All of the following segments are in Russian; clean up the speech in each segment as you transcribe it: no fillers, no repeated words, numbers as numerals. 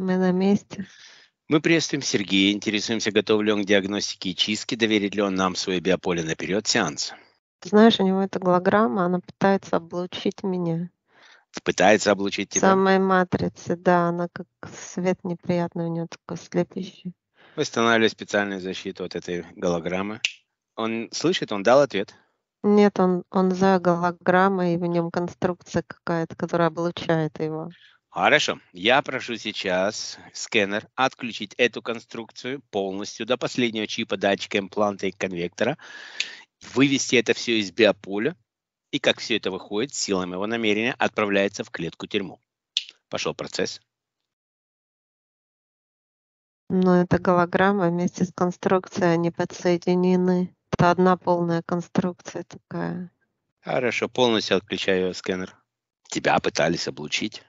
Мы на месте. Мы приветствуем Сергея, интересуемся, готов ли он к диагностике и чистке, доверит ли он нам свое биополе наперед сеанса. Ты знаешь, у него это голограмма, она пытается облучить меня. Пытается облучить тебя? В самой матрице, да, она как свет неприятный, у нее такой слепящий. Восстанавливаю специальную защиту от этой голограммы. Он слышит, он дал ответ? Нет, он за голограммой, и в нем конструкция какая-то, которая облучает его. Хорошо. Я прошу сейчас скэнер отключить эту конструкцию полностью до последнего чипа, датчика, импланта и конвектора, вывести это все из биополя, и как все это выходит, силами его намерения отправляется в клетку-тюрьму. Пошел процесс. Но эта голограмма вместе с конструкцией, они подсоединены. Это одна полная конструкция такая. Хорошо, полностью отключаю скэнер. Тебя пытались облучить.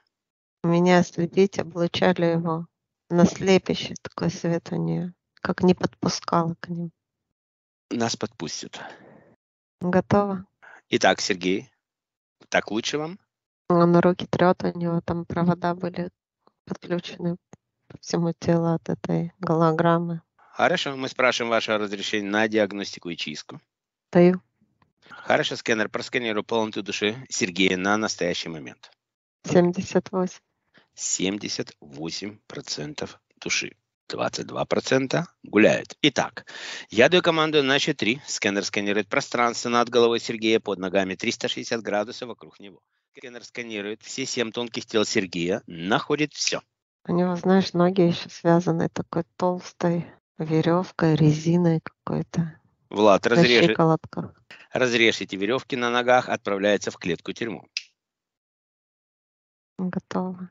Меня ослепить, облучали его. На слепящий такой свет у нее. Как не подпускала к ним. Нас подпустят. Готово. Итак, Сергей, так лучше вам? Он руки трет, у него там провода были подключены по всему телу от этой голограммы. Хорошо, мы спрашиваем ваше разрешение на диагностику и чистку. Даю. Хорошо, скэнер, просканируй полноту души Сергея на настоящий момент. 78. 78% души. 22% гуляют. Итак, я даю команду на счет 3. Скэнер сканирует пространство над головой Сергея, под ногами 360 градусов вокруг него. Скэнер сканирует все 7 тонких тел Сергея, находит все. У него, знаешь, ноги еще связаны такой толстой веревкой, резиной какой-то. Влад, разрежь эти веревки на ногах, отправляется в клетку-тюрьму. Готово.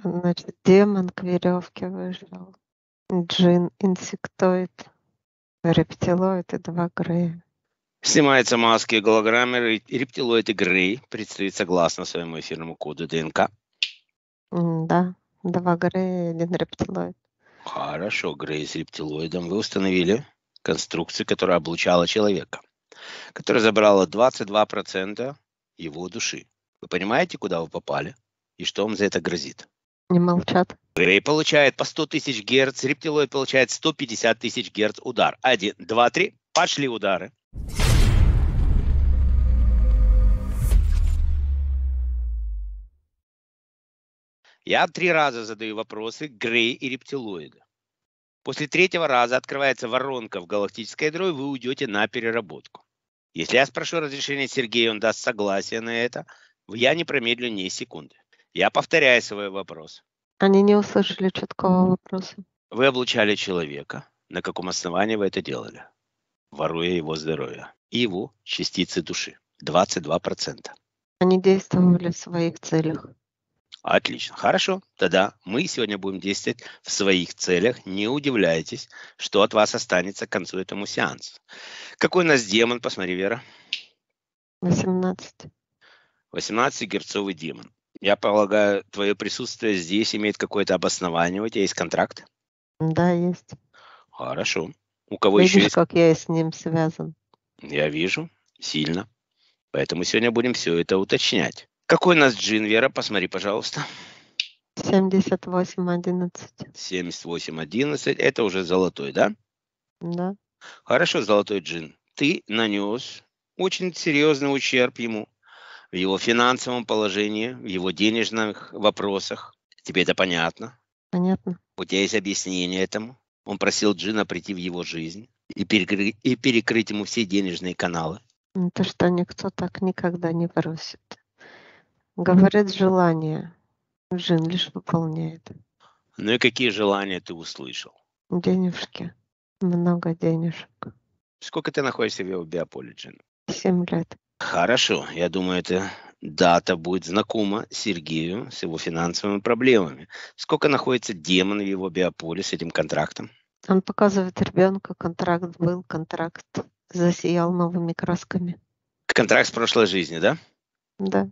Значит, демон к веревке вышел. Джин, инсектоид, рептилоид и 2 грея. Снимаются маски и голограммы. Рептилоид и грей предстоит согласно своему эфирному коду ДНК. Да, 2 грея и 1 рептилоид. Хорошо, грей с рептилоидом. Вы установили конструкцию, которая облучала человека, которая забрала 22% его души. Вы понимаете, куда вы попали и что вам за это грозит? Не молчат. Грей получает по 100 тысяч герц, рептилоид получает 150 тысяч герц удар. 1, 2, 3, пошли удары. Я 3 раза задаю вопросы Грей и рептилоида. После 3-го раза открывается воронка в галактической ядро, и вы уйдете на переработку. Если я спрошу разрешение Сергея, он даст согласие на это, я не промедлю ни секунды. Я повторяю свой вопрос. Они не услышали четкого вопроса. Вы облучали человека. На каком основании вы это делали? Воруя его здоровье. И его частицы души. 22%. Они действовали в своих целях. Отлично. Хорошо. Тогда мы сегодня будем действовать в своих целях. Не удивляйтесь, что от вас останется к концу этому сеансу. Какой у нас демон? Посмотри, Вера. 18. 18-герцовый демон. Я полагаю, твое присутствие здесь имеет какое-то обоснование. У тебя есть контракт? Да, есть. Хорошо. У кого еще есть? Как я с ним связан? Я вижу. Сильно. Поэтому сегодня будем все это уточнять. Какой у нас джин, Вера? Посмотри, пожалуйста. 78-11. 78-11. Это уже золотой, да? Да. Хорошо, золотой джин. Ты нанес очень серьезный ущерб ему. В его финансовом положении, в его денежных вопросах. Тебе это понятно? Понятно. У тебя есть объяснение этому? Он просил Джина прийти в его жизнь и перекрыть ему все денежные каналы. Это что, никто так никогда не просит. Говорит желание. Джин лишь выполняет. Ну и какие желания ты услышал? Денежки. Много денежек. Сколько ты находишься в его биополе, Джин? 7 лет. Хорошо, я думаю, эта дата будет знакома Сергею с его финансовыми проблемами. Сколько находится демон в его биополе с этим контрактом? Он показывает ребенка, контракт был, контракт засиял новыми красками. Контракт с прошлой жизни, да? Да.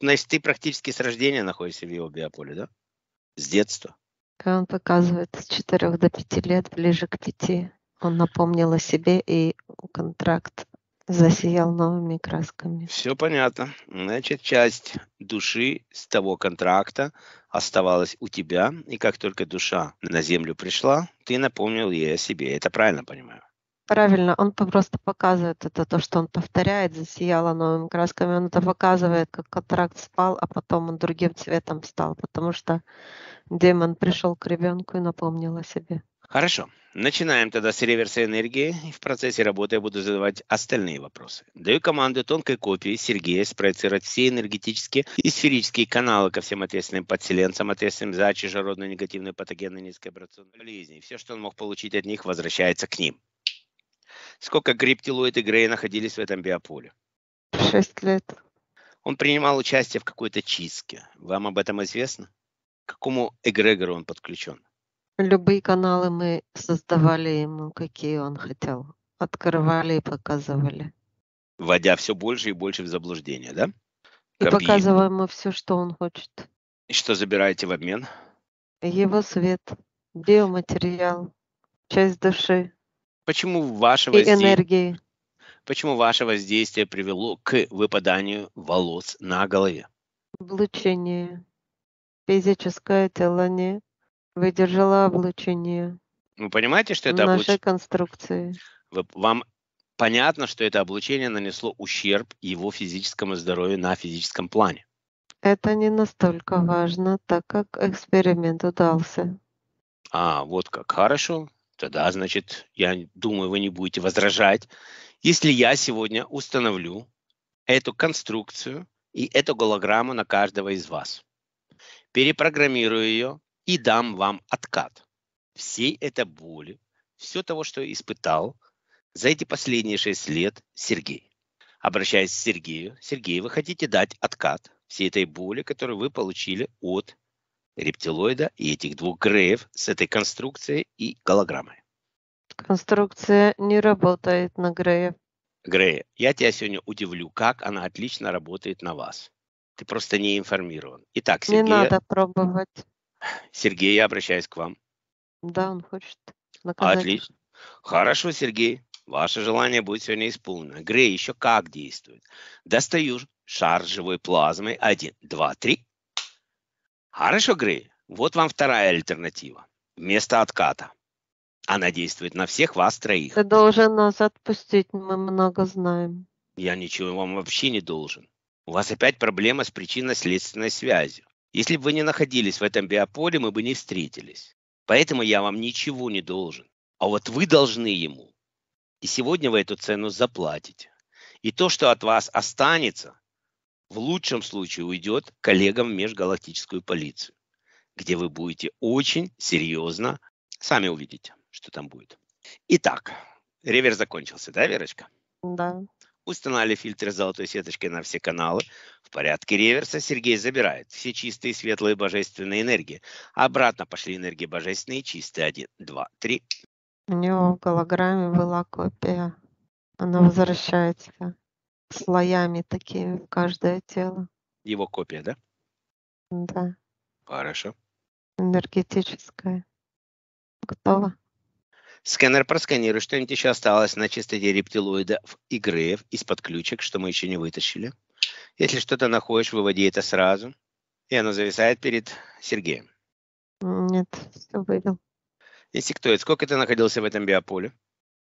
Значит, ты практически с рождения находишься в его биополе, да? С детства? Он показывает с 4 до 5 лет, ближе к 5. Он напомнил о себе, и контракт засиял новыми красками. Все понятно. Значит, часть души с того контракта оставалось у тебя, и как только душа на землю пришла, ты напомнил ей о себе. Я это правильно понимаю? Правильно, он просто показывает это, то, что он повторяет, засияло новыми красками, он это показывает, как катаракт спал, а потом он другим цветом стал, потому что демон пришел к ребенку и напомнил о себе. Хорошо, начинаем тогда с реверса энергии, и в процессе работы я буду задавать остальные вопросы. Даю команду тонкой копии Сергея спроецировать все энергетические и сферические каналы ко всем ответственным подселенцам, ответственным за чужеродную негативную патогенную низковибрационную болезнь. Все, что он мог получить от них, возвращается к ним. Сколько рептилоид и греи находились в этом биополе? 6 лет. Он принимал участие в какой-то чистке. Вам об этом известно? К какому эгрегору он подключен? Любые каналы мы создавали ему, какие он хотел. Открывали и показывали. Вводя все больше и больше в заблуждение, да? И показываем ему все, что он хочет. И что забираете в обмен? Его свет, биоматериал, часть души. Почему ваше воздействие привело к выпаданию волос на голове? Облучение. Физическое тело не выдержало облучение. Вы понимаете, что это облучение? Нашей конструкции. Вам понятно, что это облучение нанесло ущерб его физическому здоровью на физическом плане? Это не настолько важно, так как эксперимент удался. А, вот как. Хорошо. Тогда, значит, я думаю, вы не будете возражать, если я сегодня установлю эту конструкцию и эту голограмму на каждого из вас, перепрограммирую ее и дам вам откат. Всей этой боли, все того, что испытал за эти последние 6 лет Сергей. Обращаясь к Сергею, Сергей, вы хотите дать откат всей этой боли, которую вы получили от рептилоида и этих 2 греев с этой конструкцией и голограммой. Конструкция не работает на греев. Грея, я тебя сегодня удивлю, как она отлично работает на вас. Ты просто не информирован. Итак, Сергей... Не надо пробовать. Сергей, я обращаюсь к вам. Да, он хочет наказать. Отлично. Хорошо, Сергей. Ваше желание будет сегодня исполнено. Грей еще как действует. Достаю шар живой плазмы. 1, 2, 3. Хорошо, Грей, вот вам вторая альтернатива. Вместо отката. Она действует на всех вас 3. Ты должен нас отпустить, мы много знаем. Я ничего вам вообще не должен. У вас опять проблема с причинно-следственной связью. Если бы вы не находились в этом биополе, мы бы не встретились. Поэтому я вам ничего не должен. А вот вы должны ему. И сегодня вы эту цену заплатите. И то, что от вас останется... В лучшем случае уйдет коллегам в межгалактическую полицию, где вы будете очень серьезно, сами увидите, что там будет. Итак, реверс закончился, да, Верочка? Да. Установили фильтр с золотой сеточкой на все каналы. В порядке реверса Сергей забирает все чистые, светлые, божественные энергии. Обратно пошли энергии божественные, чистые. 1, 2, 3. У него в голограмме была копия. Она возвращается. Слоями такими в каждое тело. Его копия, да? Да. Хорошо. Энергетическая. Готово. Сканер просканирует, что-нибудь еще осталось на чистоте рептилоидов и греев из-под ключек, что мы еще не вытащили. Если что-то находишь, выводи это сразу. И оно зависает перед Сергеем. Нет, все вывел. Инсектоид, сколько ты находился в этом биополе?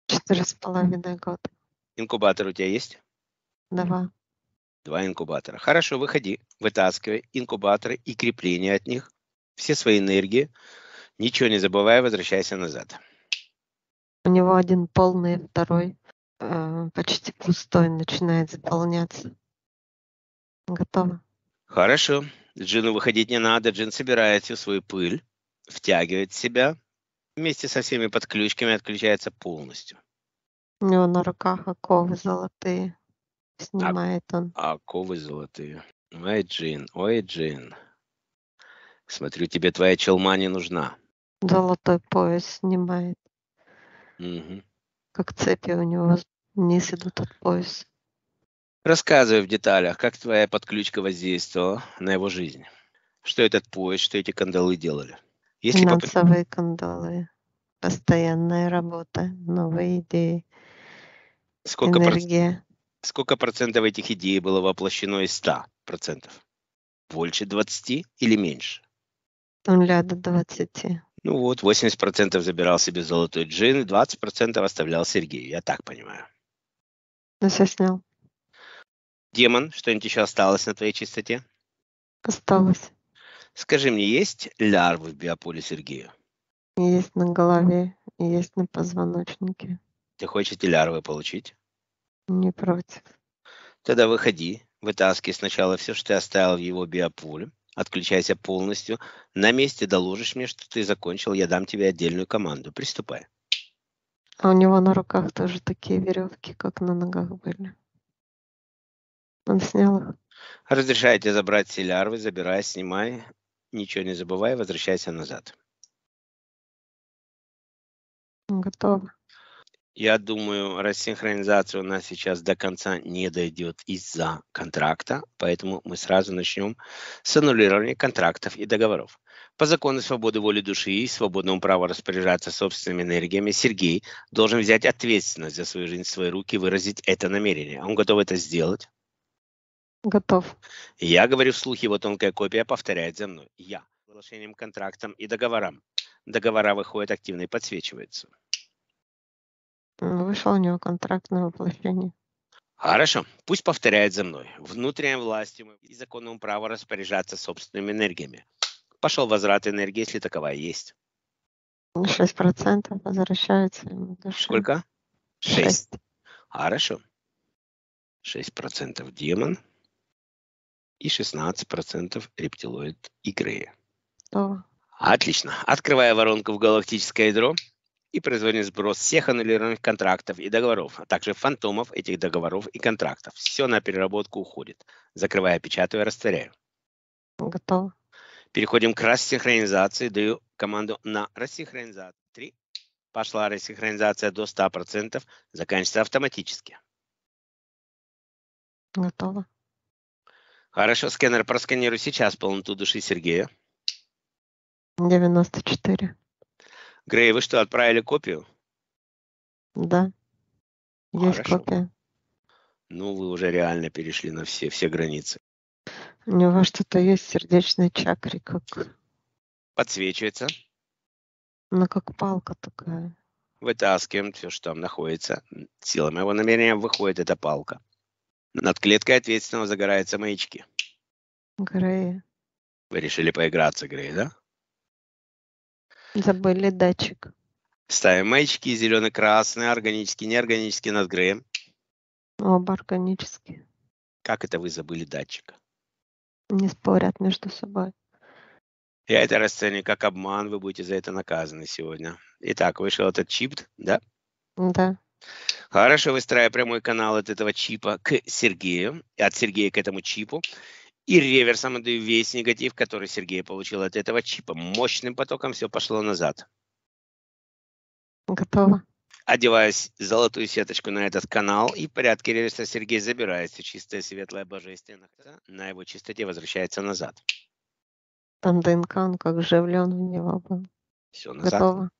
4,5 года. Инкубатор у тебя есть? 2. 2 инкубатора. Хорошо, выходи, вытаскивай инкубаторы и крепления от них, все свои энергии, ничего не забывая, возвращайся назад. У него 1 полный, 2 почти пустой, начинает заполняться. Готово. Хорошо. Джину выходить не надо, Джин собирает всю свою пыль, втягивает в себя, вместе со всеми подключками отключается полностью. У него на руках оковы золотые. Снимает он. Оковы золотые. Ой, Джин, ой, Джин. Смотрю, тебе твоя челма не нужна. Золотой пояс снимает. Угу. Как цепи у него вниз идут от пояса. Рассказывай в деталях, как твоя подключка воздействовала на его жизнь. Что этот пояс, что эти кандалы делали? Финансовые кандалы. Постоянная работа, новые идеи. Энергия. Сколько процентов этих идей было воплощено из 100%? Больше 20 или меньше? от 0 до 20. Ну вот, 80% забирал себе золотой джин, 20% оставлял Сергей, я так понимаю. Ну, все снял. Демон, что-нибудь еще осталось на твоей чистоте? Осталось. Скажи мне, есть лярвы в биополе Сергея? Есть на голове, есть на позвоночнике. Ты хочешь эти лярвы получить? Не против. Тогда выходи, вытаскивай сначала все, что ты оставил в его биополе. Отключайся полностью. На месте доложишь мне, что ты закончил. Я дам тебе отдельную команду. Приступай. А у него на руках тоже такие веревки, как на ногах были. Он снял их. Разрешаю тебе забрать все лярвы. Забирай, снимай. Ничего не забывай. Возвращайся назад. Готово. Я думаю, рассинхронизация у нас сейчас до конца не дойдет из-за контракта, поэтому мы сразу начнем с аннулирования контрактов и договоров. По закону свободы воли души и свободному праву распоряжаться собственными энергиями, Сергей должен взять ответственность за свою жизнь в свои руки и выразить это намерение. Он готов это сделать? Готов. Я говорю вслух, его тонкая копия повторяет за мной. Я. Соглашением, контрактом и договорам. Договора выходят активно и подсвечиваются. Вышел у него контракт на воплощение. Хорошо. Пусть повторяет за мной. Внутренней властью и законным правом распоряжаться собственными энергиями. Пошел возврат энергии, если таковая есть. 6% возвращается ему души. Сколько? 6. Хорошо. 6% демон и 16% рептилоид и греи. Отлично. Открывая воронку в галактическое ядро, и производим сброс всех аннулированных контрактов и договоров, а также фантомов этих договоров и контрактов. Все на переработку уходит. Закрываю, печатаю, растворяю. Готово. Переходим к рассинхронизации. Даю команду на рассинхронизацию. 3. Пошла рассинхронизация до 100%. Заканчивается автоматически. Готово. Хорошо, сканер, просканируй сейчас полноту души Сергея. 94. Грей, вы что, отправили копию? Да. Есть копия. Ну, вы уже реально перешли на все границы. У него что-то есть в сердечной чакре, как... Подсвечивается. Ну, как палка такая. Вытаскиваем все, что там находится. Сила моего намерения выходит эта палка. Над клеткой ответственного загораются маячки. Грей. Вы решили поиграться, Грей, да? Забыли датчик. Ставим маячки зелено-красные, органические, неорганические над греем. Оба органические. Как это вы забыли датчика? Не спорят между собой. Я это расценю как обман, вы будете за это наказаны сегодня. Итак, вышел этот чип, да? Да. Хорошо, выстраиваю прямой канал от этого чипа к Сергею, от Сергея к этому чипу. И реверсом отдаю весь негатив, который Сергей получил от этого чипа. Мощным потоком все пошло назад. Готово. Одеваю золотую сеточку на этот канал. И в порядке реверса Сергей забирается. Чистое, светлое, божественное. На его чистоте возвращается назад. Там ДНК, он как живлен в него был. Все, назад. Готово.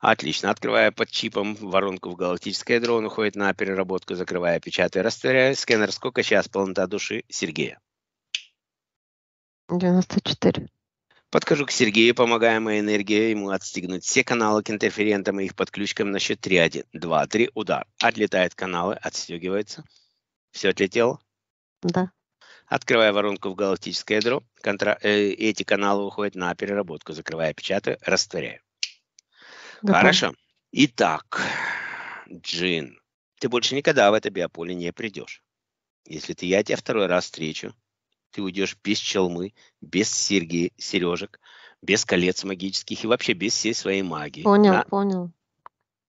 Отлично. Открывая под чипом воронку в галактическое ядро, он уходит на переработку, закрывая, печатая, растворяю. Скэнер, сколько сейчас полнота души Сергея? 94. Подхожу к Сергею, помогаю моей энергией ему отстегнуть все каналы к интерферентам и их подключкам на счет 3, 1, 2, 3, удар. Отлетают каналы, отстегивается. Все отлетело? Да. Открывая воронку в галактическое ядро, эти каналы уходят на переработку. Закрывая, печатаю, растворяю. Да. Хорошо. Итак, Джин, ты больше никогда в это биополе не придешь. Если я тебя второй раз встречу, ты уйдешь без чалмы, без сережек, без колец магических и вообще без всей своей магии. Понял, понял.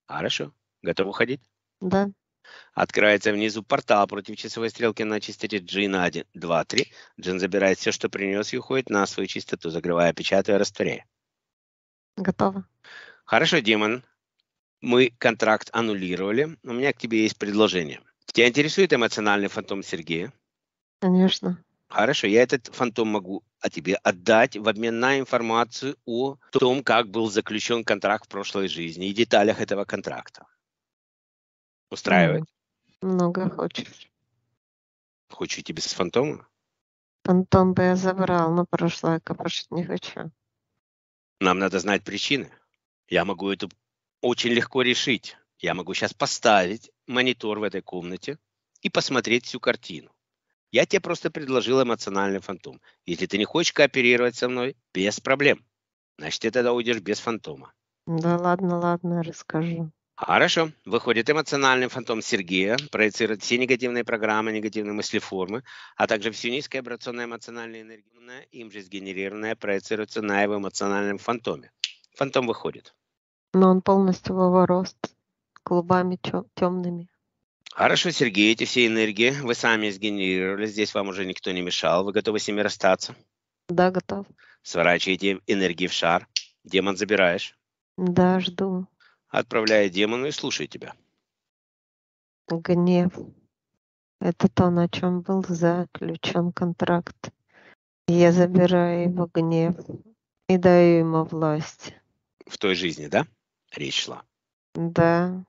Хорошо. Готов уходить? Да. Открывается внизу портал против часовой стрелки на чистоте Джина 1, 2, 3. Джин забирает все, что принес, и уходит на свою чистоту, закрывая, печатая, растворяя. Готово. Хорошо, Димон. Мы контракт аннулировали. У меня к тебе есть предложение. Тебя интересует эмоциональный фантом Сергея? Конечно. Хорошо, я этот фантом могу тебе отдать в обмен на информацию о том, как был заключен контракт в прошлой жизни и деталях этого контракта. Устраивает? Много хочешь. Хочу тебе с фантома? Фантом бы я забрал, но прошлое копошить не хочу. Нам надо знать причины. Я могу это очень легко решить. Я могу сейчас поставить монитор в этой комнате и посмотреть всю картину. Я тебе просто предложил эмоциональный фантом. Если ты не хочешь кооперировать со мной, без проблем. Значит, ты тогда уйдешь без фантома. Да ладно, ладно, расскажу. Хорошо. Выходит, эмоциональный фантом Сергея проецирует все негативные программы, негативные мыслеформы, а также всю низкая вибрационная эмоциональная энергия, им же сгенерированная, проецируется на его эмоциональном фантоме. Фантом выходит. Но он полностью в его рост, клубами темными. Хорошо, Сергей, эти все энергии вы сами сгенерировали, здесь вам уже никто не мешал, вы готовы с ними расстаться? Да, готов. Сворачиваете энергии в шар, демон забираешь? Да, жду. Отправляя демону и слушай тебя. Гнев. Это то, на чем был заключен контракт. Я забираю его гнев и даю ему власть. В той жизни, да? Речь шла. Да.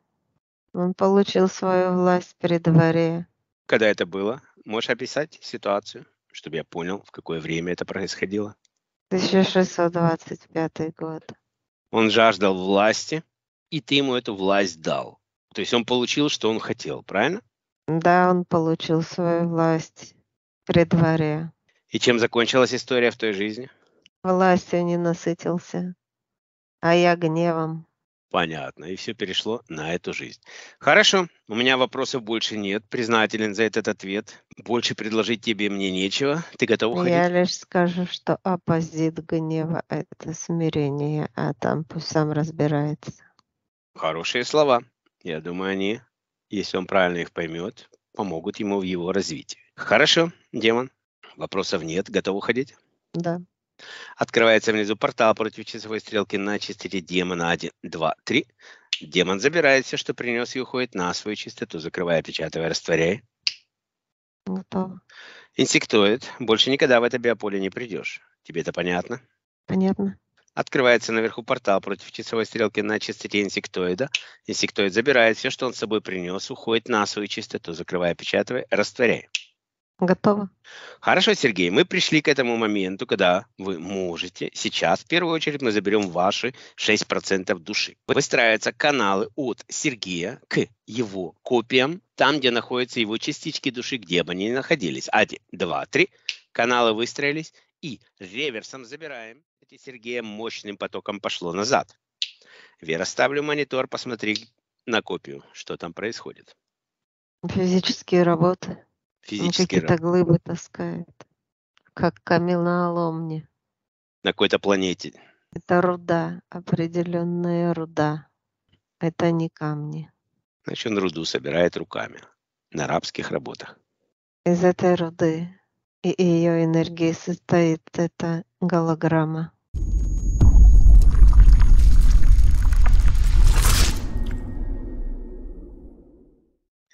Он получил свою власть при дворе. Когда это было? Можешь описать ситуацию, чтобы я понял, в какое время это происходило? 1625 год. Он жаждал власти, и ты ему эту власть дал. То есть он получил, что он хотел, правильно? Да, он получил свою власть при дворе. И чем закончилась история в той жизни? Властью не насытился, а я гневом. Понятно. И все перешло на эту жизнь. Хорошо. У меня вопросов больше нет. Признателен за этот ответ. Больше предложить тебе мне нечего. Ты готов уходить? Я лишь скажу, что оппозит гнева – это смирение, а там пусть сам разбирается. Хорошие слова. Я думаю, они, если он правильно их поймет, помогут ему в его развитии. Хорошо, демон. Вопросов нет. Готов уходить? Да. Открывается внизу портал против часовой стрелки на чистоте демона 1, 2, 3. Демон забирает все, что принес, и уходит на свою чистоту, закрывая, печатая, растворяя. Готово. Инсектоид. Больше никогда в это биополе не придешь. Тебе это понятно? Понятно. Открывается наверху портал против часовой стрелки на чистоте инсектоида. Инсектоид забирает все, что он с собой принес, уходит на свою чистоту, закрывая, печатая, растворяя. Готово. Хорошо, Сергей, мы пришли к этому моменту, когда вы можете. Сейчас, в первую очередь, мы заберем ваши 6% души. Выстраиваются каналы от Сергея к его копиям, там, где находятся его частички души, где бы они ни находились. 1, 2, 3. Каналы выстроились, и реверсом забираем. Сергея мощным потоком пошло назад. Вера, ставлю монитор, посмотри на копию, что там происходит. Физические работы. Какие-то глыбы таскает, как камень на оловне. На какой-то планете. Это руда, определенная руда. Это не камни. Значит, он руду собирает руками на рабских работах. Из этой руды и ее энергии состоит эта голограмма.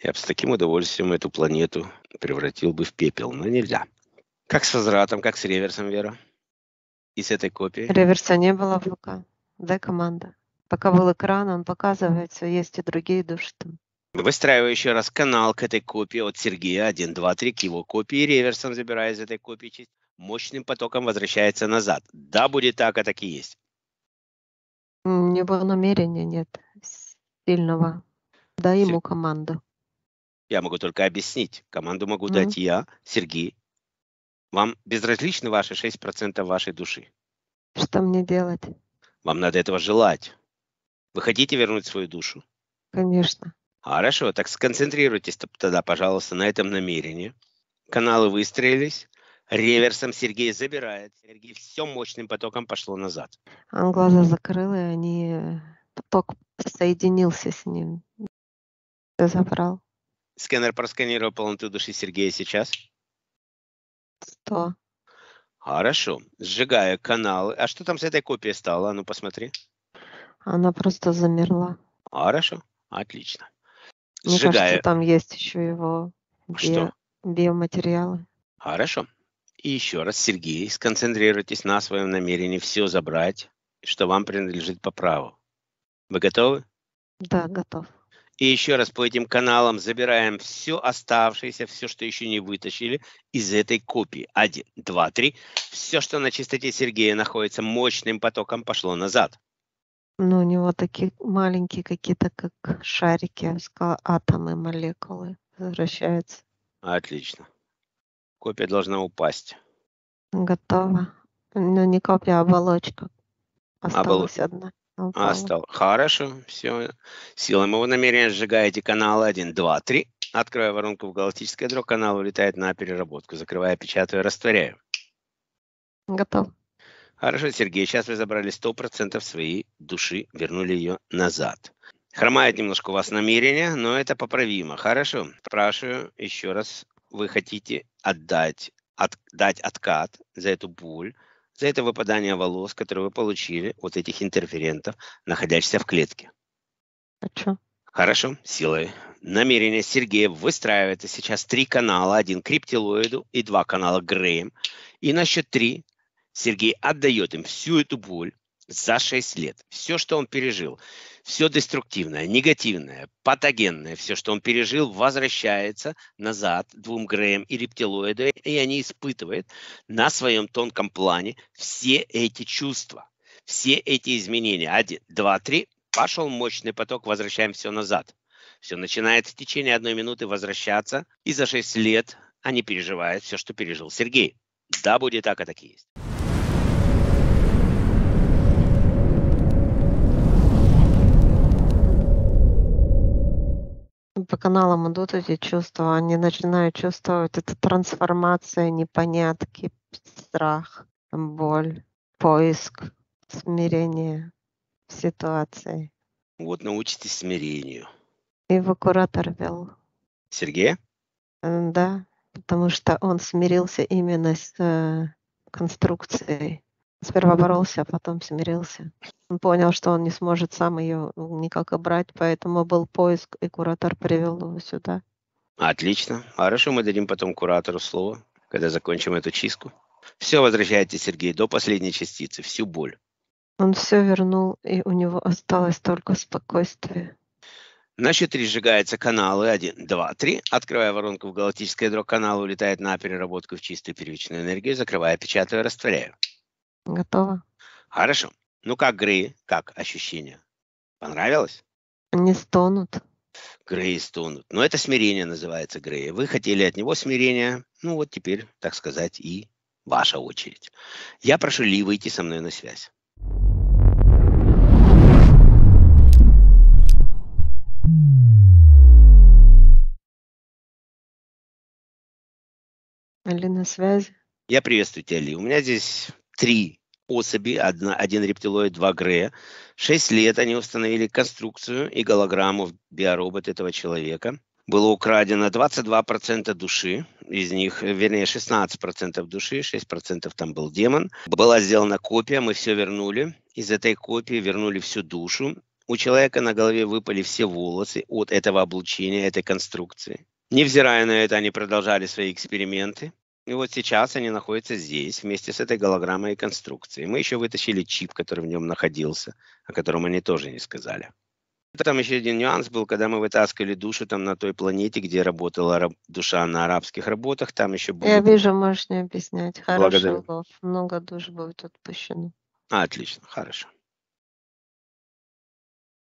Я бы с таким удовольствием эту планету превратил бы в пепел, но нельзя. Как с возвратом, как с реверсом, Вера? И с этой копией? Реверса не было пока. Да, команда. Пока был экран, он показывает, что есть и другие души там. Выстраиваю еще раз канал к этой копии от Сергея 1, 2, 3 к его копии. Реверсом забираю из этой копии часть. Мощным потоком возвращается назад. Да, будет так, а так и есть. У него намерения нет сильного. Дай ему команду. Я могу только объяснить. Команду могу дать я, Сергей. Вам безразличны ваши 6% вашей души. Что мне делать? Вам надо этого желать. Вы хотите вернуть свою душу? Конечно. Хорошо, так сконцентрируйтесь тогда, пожалуйста, на этом намерении. Каналы выстроились. Реверсом Сергей забирает. Сергей все мощным потоком пошло назад. Он глаза закрыл, и поток соединился с ним. Все забрал. Сканер просканировал полноту души Сергея сейчас? 100. Хорошо. Сжигаю каналы. А что там с этой копией стало? А ну посмотри. Она просто замерла. Хорошо. Отлично. Мне кажется, там есть еще его биоматериалы. Хорошо. И еще раз, Сергей, сконцентрируйтесь на своем намерении все забрать, что вам принадлежит по праву. Вы готовы? Да, готов. И еще раз по этим каналам забираем все оставшееся, все, что еще не вытащили из этой копии. 1, 2, 3. Все, что на чистоте Сергея находится, мощным потоком пошло назад. Ну, у него такие маленькие какие-то, как шарики, атомы, молекулы возвращаются. Отлично. Копия должна упасть. Готово. Но не копия, а оболочка. Осталась одна. Осталось. Хорошо. Все. Силой моего намерения сжигаете канал 1, 2, 3. Открываю воронку в галактическое ядро. Канал улетает на переработку. Закрываю, печатаю, растворяю. Готово. Хорошо, Сергей, сейчас вы забрали 100% своей души, вернули ее назад. Хромает немножко у вас намерение, но это поправимо. Хорошо, спрашиваю еще раз, вы хотите дать откат за эту боль, за это выпадание волос, которые вы получили от этих интерферентов, находящихся в клетке? Хочу. Хорошо, силой намерения Сергея выстраивается сейчас 3 канала, 1 к рептилоиду и 2 канала к греям. И на счет 3 Сергей отдает им всю эту боль за 6 лет. Все, что он пережил, все деструктивное, негативное, патогенное, все, что он пережил, возвращается назад 2 греям и рептилоиду, и они испытывают на своем тонком плане все эти чувства, все эти изменения. 1, 2, 3. Пошел мощный поток, возвращаем все назад. Все начинает в течение 1 минуты возвращаться, и за 6 лет они переживают все, что пережил Сергей. Да, будет так, а так и есть. По каналам идут эти чувства, они начинают чувствовать эту трансформацию, непонятки, страх, боль, поиск, смирение в ситуации. Вот научитесь смирению. Эвакуатор вел. Сергей? Да, потому что он смирился именно с конструкцией. Сперва боролся, а потом смирился. Он понял, что он не сможет сам ее никак обрать, поэтому был поиск, и куратор привел его сюда. Отлично. Хорошо, мы дадим потом куратору слово, когда закончим эту чистку. Все возвращаете, Сергей, до последней частицы, всю боль. Он все вернул, и у него осталось только спокойствие. На счет 3 сжигаются каналы 1, 2, 3. Открывая воронку в галактическое ядро, канал улетает на переработку в чистую первичную энергию, закрывая, печатаю, растворяю. Готово. Хорошо. Ну как греи, как ощущения? Понравилось? Они стонут. Греи стонут. Но это смирение называется, греи. Вы хотели от него смирения. Ну вот теперь, так сказать, и ваша очередь. Я прошу Ли выйти со мной на связь. Ли на связи. Я приветствую тебя, Ли. У меня здесь 3 особи, 1 рептилоид, 2 грея. 6 лет они установили конструкцию и голограмму в биоробот этого человека. Было украдено 22% души, из них, вернее, 16% души, 6% там был демон. Была сделана копия, мы все вернули. Из этой копии вернули всю душу. У человека на голове выпали все волосы от этого облучения, этой конструкции. Невзирая на это, они продолжали свои эксперименты. И вот сейчас они находятся здесь, вместе с этой голограммой и конструкцией. Мы еще вытащили чип, который в нем находился, о котором они тоже не сказали. Там еще один нюанс был, когда мы вытаскивали душу там на той планете, где работала душа на арабских работах, там еще было... Я вижу, можешь не объяснять. Хорошо, много душ будет отпущено. Отлично, хорошо.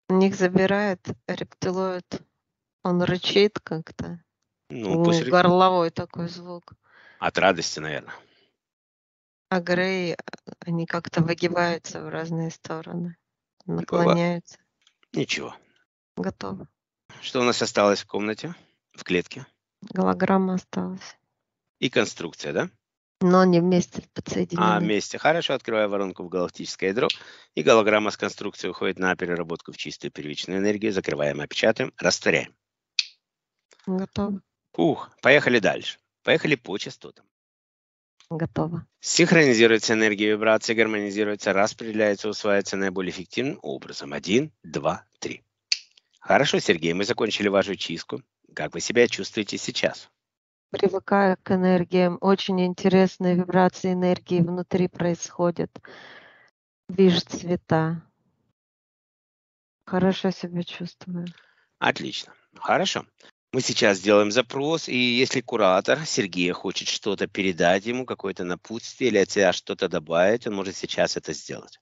У них забирает рептилоид, он рычит как-то, горловой такой звук. От радости, наверное. А греи, они как-то выгибаются в разные стороны, наклоняются. Ничего. Готово. Что у нас осталось в комнате, в клетке? Голограмма осталась. И конструкция, да? Но они вместе подсоединены. А, вместе. Хорошо, открываю воронку в галактическое ядро, и голограмма с конструкцией уходит на переработку в чистую первичную энергию. Закрываем, опечатаем, растворяем. Готово. Ух, поехали дальше. Поехали по частотам. Готово. Синхронизируется энергия вибрации, гармонизируется, распределяется, усваивается наиболее эффективным образом. 1, 2, 3. Хорошо, Сергей, мы закончили вашу чистку. Как вы себя чувствуете сейчас? Привыкаю к энергиям. Очень интересные вибрации энергии внутри происходят. Вижу цвета. Хорошо себя чувствую. Отлично. Хорошо. Мы сейчас сделаем запрос, и если куратор Сергея хочет что-то передать ему, какое-то напутствие или от себя что-то добавить, он может сейчас это сделать.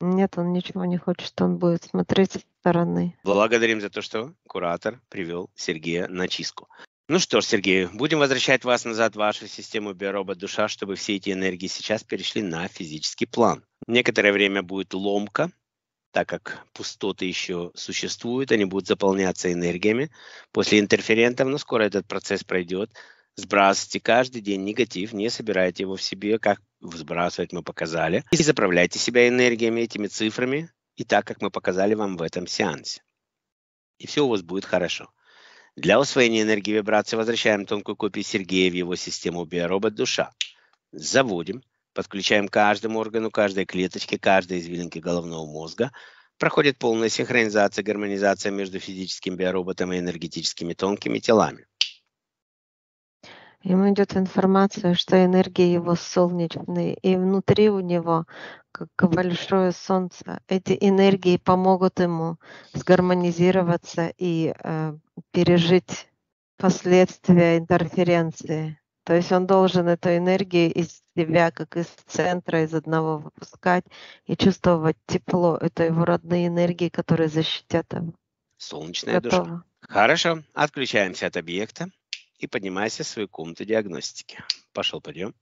Нет, он ничего не хочет, он будет смотреть со стороны. Благодарим за то, что куратор привел Сергея на чистку. Ну что ж, Сергей, будем возвращать вас назад в вашу систему биоробот-душа, чтобы все эти энергии сейчас перешли на физический план. Некоторое время будет ломка, так как пустоты еще существуют, они будут заполняться энергиями после интерферентов, но скоро этот процесс пройдет. Сбрасывайте каждый день негатив, не собирайте его в себе, как сбрасывать мы показали. И заправляйте себя энергиями, этими цифрами, и так, как мы показали вам в этом сеансе. И все у вас будет хорошо. Для усвоения энергии вибрации возвращаем тонкую копию Сергея в его систему биоробот-душа. Заводим, подключаем каждому органу, каждой клеточке, каждой извилинке головного мозга. Проходит полная синхронизация, гармонизация между физическим биороботом и энергетическими тонкими телами. Ему идет информация, что энергия его солнечная, и внутри у него, как большое солнце, эти энергии помогут ему сгармонизироваться и пережить последствия интерференции. То есть он должен эту энергию из себя, как из центра, из одного выпускать и чувствовать тепло. Это его родные энергии, которые защитят его. Солнечная душа. Хорошо, отключаемся от объекта. И поднимайся в свою комнату диагностики. Пошел, подъем.